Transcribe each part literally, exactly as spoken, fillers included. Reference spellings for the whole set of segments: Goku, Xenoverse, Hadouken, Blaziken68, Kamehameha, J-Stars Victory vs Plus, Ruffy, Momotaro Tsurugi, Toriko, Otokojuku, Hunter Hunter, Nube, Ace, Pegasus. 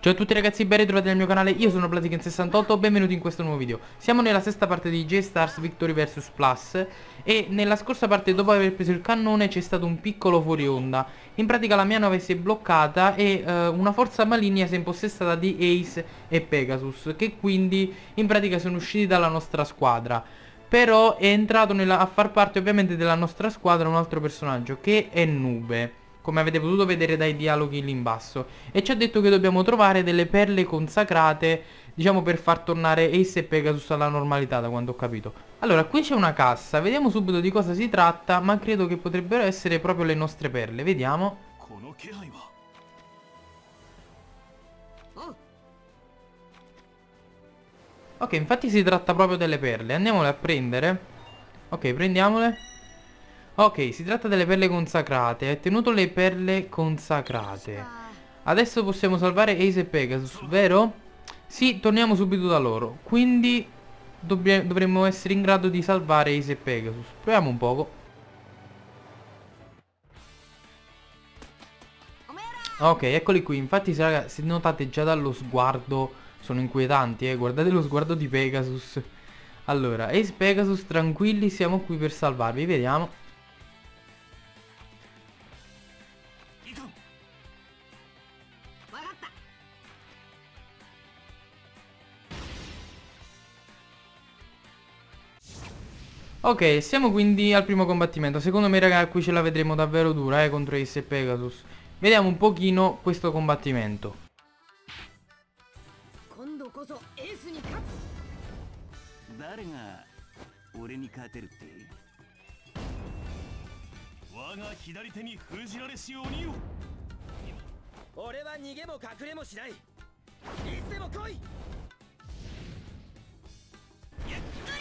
Ciao a tutti ragazzi, ben ritrovati nel mio canale, io sono Blaziken sessantotto, benvenuti in questo nuovo video. Siamo nella sesta parte di J-Stars Victory vs Plus e nella scorsa parte, dopo aver preso il cannone, c'è stato un piccolo fuori onda. In pratica la mia nave si è bloccata e eh, una forza maligna si è impossessata di Ace e Pegasus, che quindi in pratica sono usciti dalla nostra squadra. Però è entrato nella, a far parte ovviamente della nostra squadra un altro personaggio, che è Nube, come avete potuto vedere dai dialoghi lì in basso, e ci ha detto che dobbiamo trovare delle perle consacrate, diciamo, per far tornare Ace e Pegasus alla normalità, da quanto ho capito. Allora, qui c'è una cassa, vediamo subito di cosa si tratta, ma credo che potrebbero essere proprio le nostre perle, vediamo. Ok, infatti si tratta proprio delle perle, andiamole a prendere. Ok, prendiamole. Ok, si tratta delle perle consacrate. Hai tenuto le perle consacrate. Adesso possiamo salvare Ace e Pegasus, vero? Sì, torniamo subito da loro. Quindi dovremmo essere in grado di salvare Ace e Pegasus. Proviamo un poco. Ok, eccoli qui. Infatti raga, se notate già dallo sguardo, sono inquietanti, eh. Guardate lo sguardo di Pegasus. Allora, Ace e Pegasus, tranquilli, siamo qui per salvarvi. Vediamo. Ok, siamo quindi al primo combattimento. Secondo me raga, qui ce la vedremo davvero dura eh, contro Ace e Pegasus. Vediamo un pochino questo combattimento.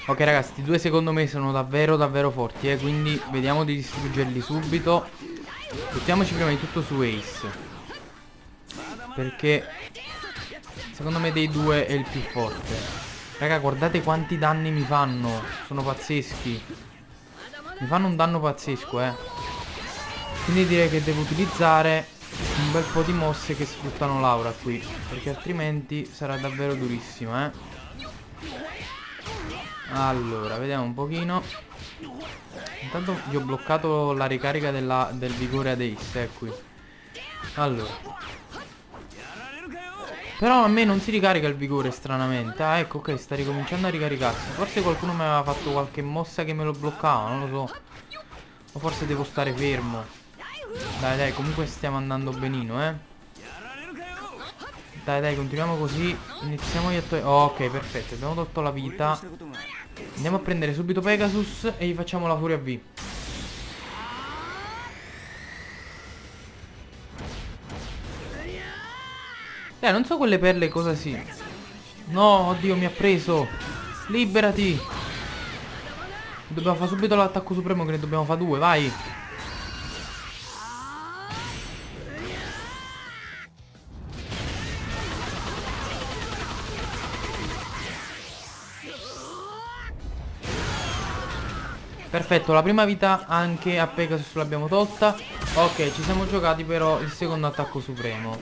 Ok ragazzi, questi due secondo me sono davvero davvero forti eh, quindi vediamo di distruggerli subito. Buttiamoci prima di tutto su Ace, perché secondo me dei due è il più forte. Raga, guardate quanti danni mi fanno, sono pazzeschi. Mi fanno un danno pazzesco eh. Quindi direi che devo utilizzare un bel po' di mosse che sfruttano l'aura qui, perché altrimenti sarà davvero durissimo eh. Allora, vediamo un pochino. Intanto gli ho bloccato la ricarica della, del vigore ad Ace, eh, qui. Allora, però a me non si ricarica il vigore, stranamente. Ah, ecco, ok, sta ricominciando a ricaricarsi. Forse qualcuno mi aveva fatto qualche mossa che me lo bloccava, non lo so. O forse devo stare fermo. Dai, dai, comunque stiamo andando benino, eh. Dai, dai, continuiamo così. Iniziamo gli attori. Oh, ok, perfetto, abbiamo tolto la vita. Andiamo a prendere subito Pegasus e gli facciamo la furia V. Dai, non so quelle perle cosa si... No, oddio, mi ha preso. Liberati. Dobbiamo fare subito l'attacco supremo, che ne dobbiamo fare due, vai. Perfetto, la prima vita anche a Pegasus l'abbiamo tolta. Ok, ci siamo giocati però il secondo attacco supremo.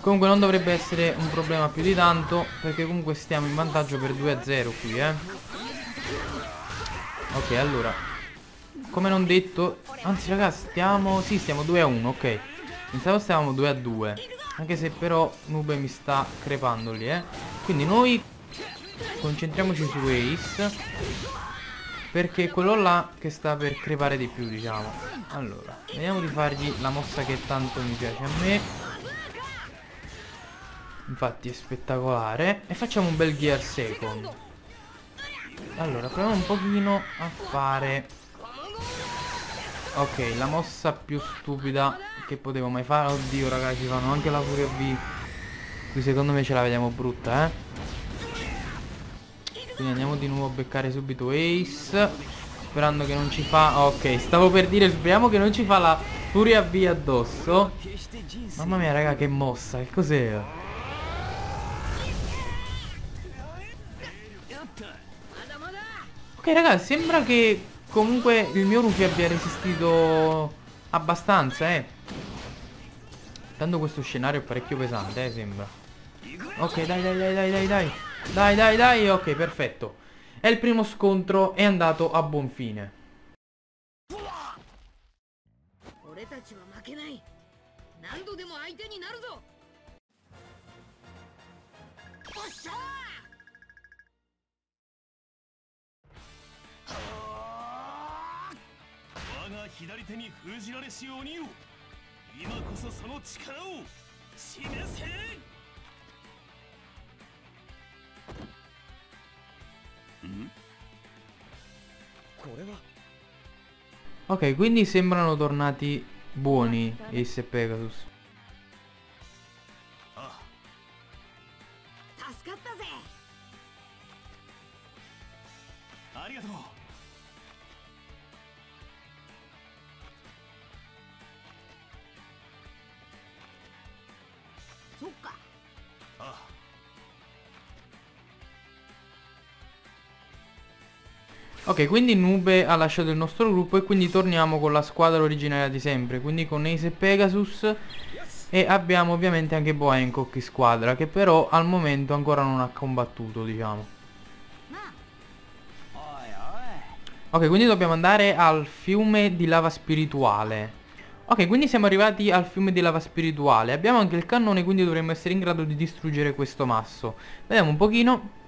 Comunque non dovrebbe essere un problema più di tanto, perché comunque stiamo in vantaggio per due a zero qui eh. Ok, allora, come non detto, anzi ragazzi, stiamo... Sì, stiamo due a uno, ok. Pensavo stavamo due a due, anche se però Nube mi sta crepando lì eh. Quindi noi concentriamoci su Ace, perché è quello là che sta per crepare di più, diciamo. Allora, vediamo di fargli la mossa che tanto mi piace a me. Infatti è spettacolare. E facciamo un bel gear second. Allora, proviamo un pochino a fare... Ok, la mossa più stupida che potevo mai fare. Oddio ragazzi, fanno anche la furia V. Qui secondo me ce la vediamo brutta, eh. Quindi andiamo di nuovo a beccare subito Ace, sperando che non ci fa... Ok, stavo per dire, speriamo che non ci fa la furia V addosso. Mamma mia raga, che mossa, che cos'è? Ok raga, sembra che comunque il mio Ruffy abbia resistito abbastanza, eh. Tanto questo scenario è parecchio pesante, eh, sembra. Ok, dai, dai, dai, dai, dai, dai. Dai, dai, dai, ok, perfetto. E il primo scontro è andato a buon fine. Ok, quindi sembrano tornati buoni Ace e Pegasus. Ok, quindi Nube ha lasciato il nostro gruppo e quindi torniamo con la squadra originaria di sempre, quindi con Ace e Pegasus, e abbiamo ovviamente anche Boencock in squadra, che però al momento ancora non ha combattuto, diciamo. Ok, quindi dobbiamo andare al fiume di lava spirituale. Ok, quindi siamo arrivati al fiume di lava spirituale. Abbiamo anche il cannone, quindi dovremmo essere in grado di distruggere questo masso. Vediamo un pochino.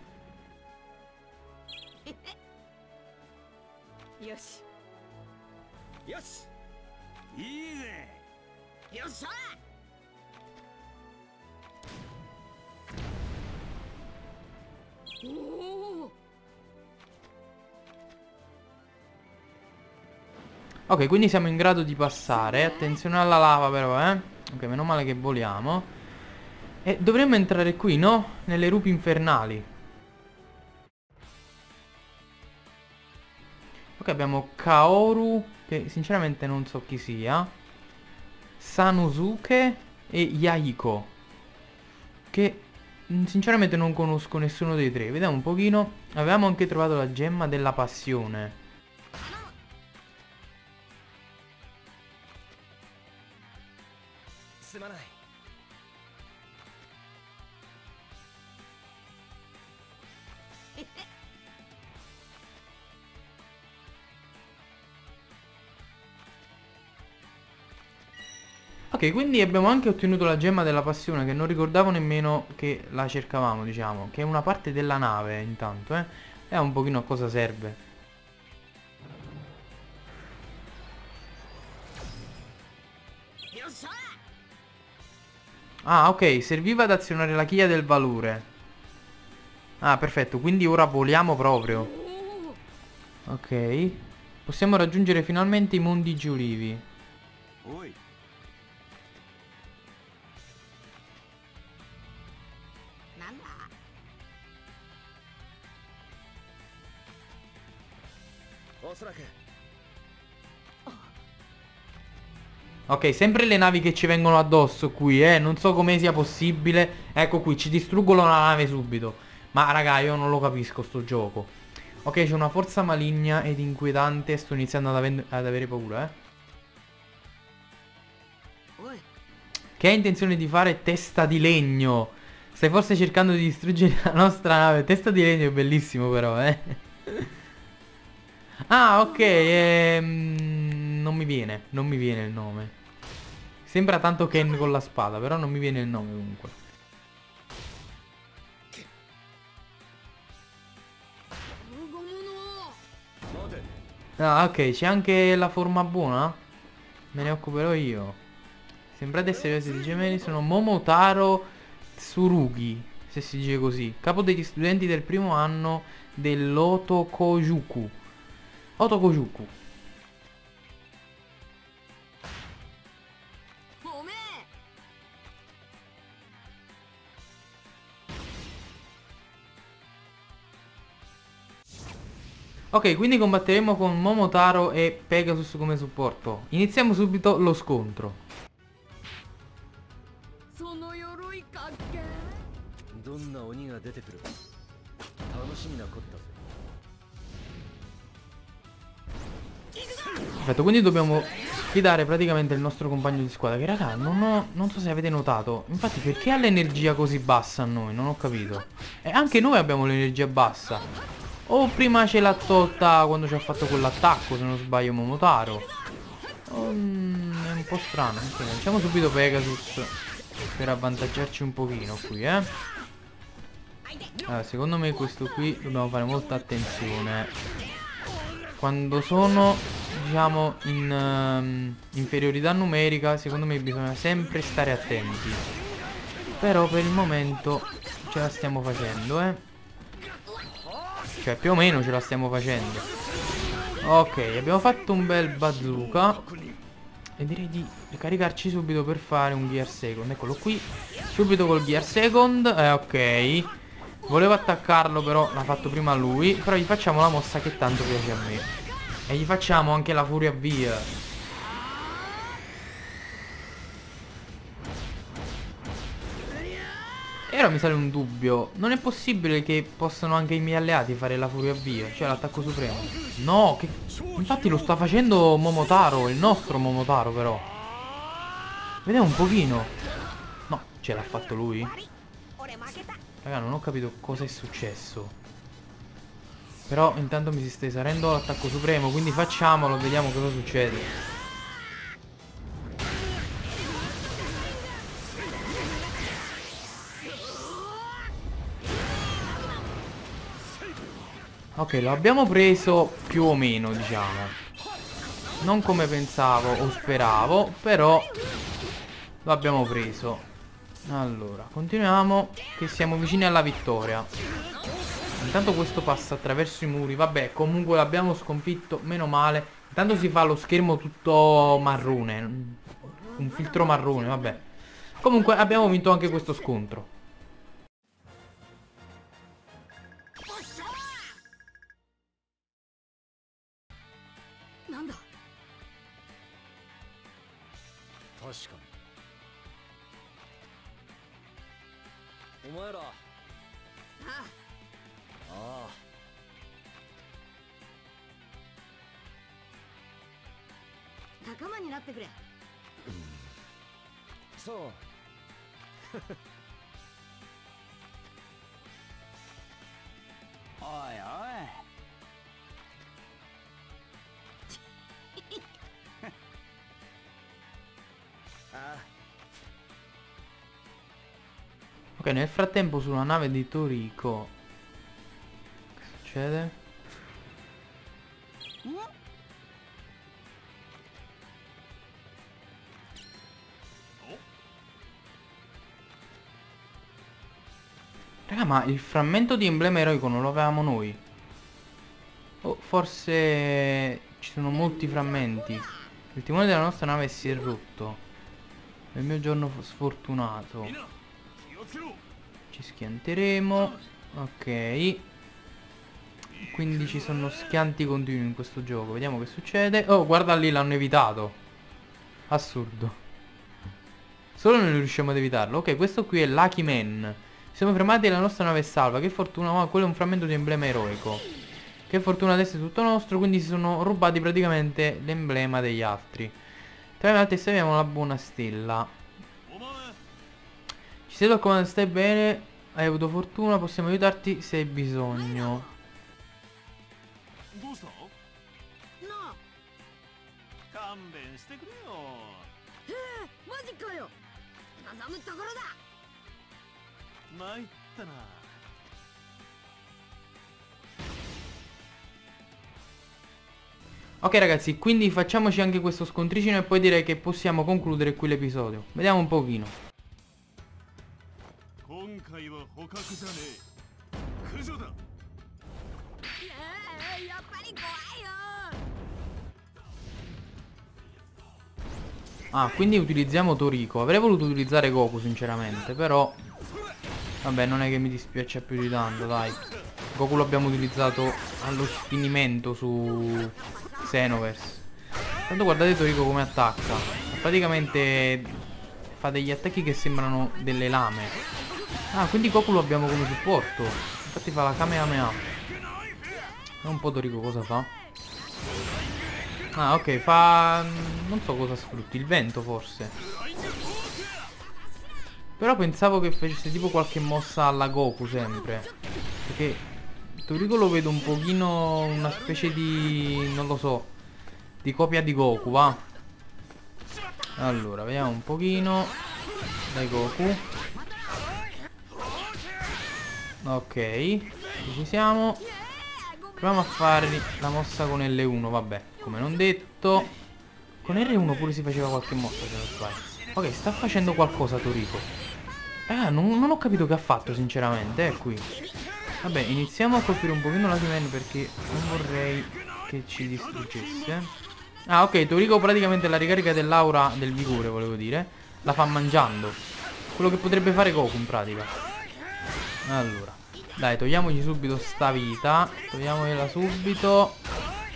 Ok, quindi siamo in grado di passare. Attenzione alla lava però, eh. Ok, meno male che voliamo. E dovremmo entrare qui, no? Nelle rupi infernali. Ok, abbiamo Kaoru, che sinceramente non so chi sia, Sanosuke e Yaiko, che sinceramente non conosco nessuno dei tre. Vediamo un pochino. Avevamo anche trovato la gemma della passione. Ok, quindi abbiamo anche ottenuto la gemma della passione, che non ricordavo nemmeno che la cercavamo, diciamo, che è una parte della nave intanto, eh. Vediamo un pochino a cosa serve. Ah, ok, serviva ad azionare la chiglia del valore. Ah, perfetto, quindi ora voliamo proprio. Ok, possiamo raggiungere finalmente i mondi giurivi. Ok, sempre le navi che ci vengono addosso qui, eh. Non so come sia possibile. Ecco qui, ci distruggono la nave subito. Ma raga, io non lo capisco sto gioco. Ok, c'è una forza maligna ed inquietante. Sto iniziando ad, ave ad avere paura, eh. Che hai intenzione di fare, testa di legno? Stai forse cercando di distruggere la nostra nave. Testa di legno è bellissimo però, eh. Ah, ok, ehm... non mi viene, non mi viene il nome. Sembra tanto Ken con la spada, però non mi viene il nome comunque. Ah, ok, c'è anche la forma buona? Me ne occuperò io. Sembrate seriosi di gemelli, sono Momotaro Tsurugi, se si dice così. Capo degli studenti del primo anno dell'Otokojuku. Otokojuku. Ok, quindi combatteremo con Momotaro e Pegasus come supporto. Iniziamo subito lo scontro. Perfetto, quindi dobbiamo sfidare praticamente il nostro compagno di squadra. Che raga, non, ho, non so se avete notato. Infatti perché ha l'energia così bassa a noi? Non ho capito. E anche noi abbiamo l'energia bassa. O prima ce l'ha tolta quando ci ha fatto quell'attacco, se non sbaglio, Momotaro. Um, è un po' strano. Lanciamo subito Pegasus per avvantaggiarci un pochino qui, eh. Allora, secondo me questo qui dobbiamo fare molta attenzione. Quando sono, diciamo, in um, inferiorità numerica, secondo me bisogna sempre stare attenti. Però per il momento ce la stiamo facendo, eh. Cioè più o meno ce la stiamo facendo. Ok, abbiamo fatto un bel bazooka. E direi di ricaricarci subito per fare un gear second. Eccolo qui, subito col gear second. Eh, ok. Volevo attaccarlo però l'ha fatto prima lui. Però gli facciamo la mossa che tanto piace a me. E gli facciamo anche la furia via. E ora mi sale un dubbio. Non è possibile che possano anche i miei alleati fare la furia via, cioè l'attacco supremo? No, che... infatti lo sta facendo Momotaro, il nostro Momotaro però. Vediamo un pochino. No, ce l'ha fatto lui? Raga, non ho capito cosa è successo. Però intanto mi si sta esaurendo l'attacco supremo, quindi facciamolo, vediamo cosa succede. Ok, lo abbiamo preso più o meno, diciamo. Non come pensavo o speravo, però lo abbiamo preso. Allora, continuiamo che siamo vicini alla vittoria. Intanto questo passa attraverso i muri. Vabbè, comunque l'abbiamo sconfitto, meno male. Intanto si fa lo schermo tutto marrone, un filtro marrone, vabbè. Comunque abbiamo vinto anche questo scontro. Ok, nel frattempo sulla nave di Toriko, che succede? Raga, ma il frammento di emblema eroico non lo avevamo noi? Oh, forse ci sono molti frammenti. Il timone della nostra nave si è rotto. È il mio giorno sfortunato. Ci schianteremo. Ok, quindi ci sono schianti continui in questo gioco. Vediamo che succede. Oh, guarda lì, l'hanno evitato. Assurdo. Solo noi riusciamo ad evitarlo. Ok, questo qui è Lucky Man. Siamo fermati e la nostra nave è salva. Che fortuna. Ma quello è un frammento di emblema eroico. Che fortuna, adesso è tutto nostro. Quindi si sono rubati praticamente l'emblema degli altri. Tra le altre abbiamo la buona stella. Ci siedo al comando, stai bene, hai avuto fortuna, possiamo aiutarti se hai bisogno. Ok ragazzi, quindi facciamoci anche questo scontricino e poi direi che possiamo concludere qui l'episodio. Vediamo un pochino. Ah, quindi utilizziamo Toriko. Avrei voluto utilizzare Goku sinceramente, però vabbè, non è che mi dispiace più di tanto, dai. Goku l'abbiamo utilizzato allo sfinimento su Xenoverse. Tanto guardate Toriko come attacca. Praticamente fa degli attacchi che sembrano delle lame. Ah, quindi Goku lo abbiamo come supporto. Infatti fa la Kamehameha. Vediamo un po' Toriko cosa fa. Ah, ok, fa... non so cosa sfrutti, il vento forse. Però pensavo che facesse tipo qualche mossa alla Goku sempre. Perché Toriko lo vedo un pochino una specie di... non lo so, di copia di Goku, va. Allora, vediamo un pochino. Dai Goku. Ok, ci siamo. Proviamo a fare la mossa con L uno, vabbè, come non detto. Con R uno pure si faceva qualche mossa, se non sbaglio. Ok, sta facendo qualcosa Toriko. Ah, non, non ho capito che ha fatto sinceramente, eh, qui. Vabbè, iniziamo a colpire un pochino la T-Man perché non vorrei che ci distruggesse. Ah, ok, Toriko praticamente la ricarica dell'aura del vigore, volevo dire, la fa mangiando. Quello che potrebbe fare Goku in pratica. Allora, dai, togliamoci subito sta vita. Togliamogliela subito.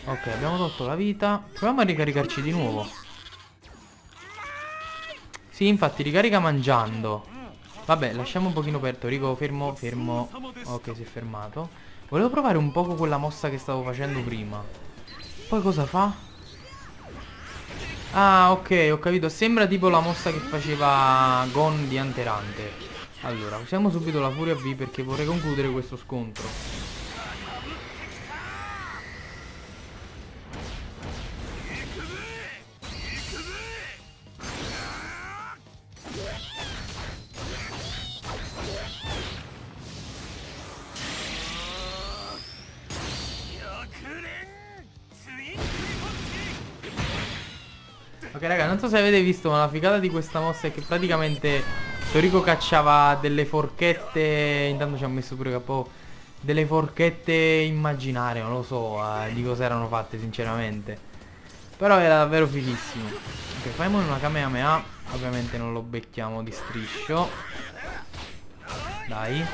Ok, abbiamo tolto la vita. Proviamo a ricaricarci di nuovo. Sì, infatti, ricarica mangiando. Vabbè, lasciamo un pochino aperto. Toriko, fermo, fermo. Ok, si è fermato. Volevo provare un poco quella mossa che stavo facendo prima. Poi cosa fa? Ah, ok, ho capito. Sembra tipo la mossa che faceva Gon di Hunter Hunter. Allora, usiamo subito la furia V perché vorrei concludere questo scontro. Ok raga, non so se avete visto, ma la figata di questa mossa è che praticamente Toriko cacciava delle forchette, intanto ci ha messo pure capo, delle forchette immaginarie, non lo so eh, di cosa erano fatte sinceramente. Però era davvero fighissimo. Ok, facciamo una Kamehameha, ovviamente non lo becchiamo di striscio. Dai.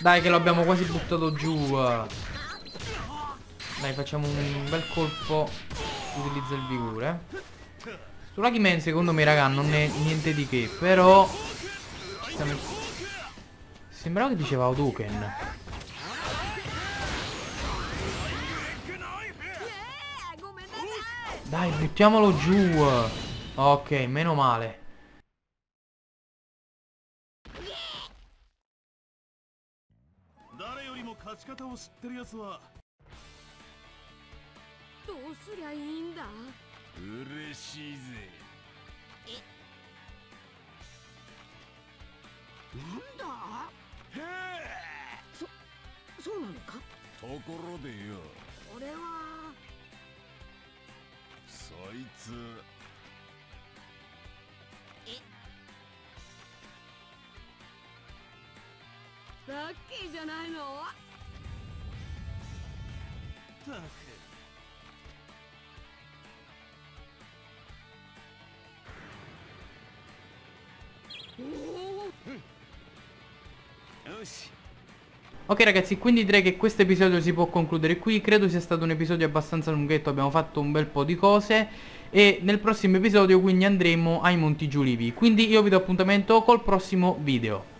Dai che lo abbiamo quasi buttato giù. Dai, facciamo un bel colpo, utilizza il vigore. Sulla He-Man secondo me raga non è niente di che, però sembrava che diceva Hadouken. Dai, buttiamolo giù. Ok, meno male. Luckyじゃないの？ Ok ragazzi, quindi direi che questo episodio si può concludere qui. Credo sia stato un episodio abbastanza lunghetto, abbiamo fatto un bel po' di cose. E nel prossimo episodio quindi andremo ai Monti Giulivi. Quindi io vi do appuntamento col prossimo video.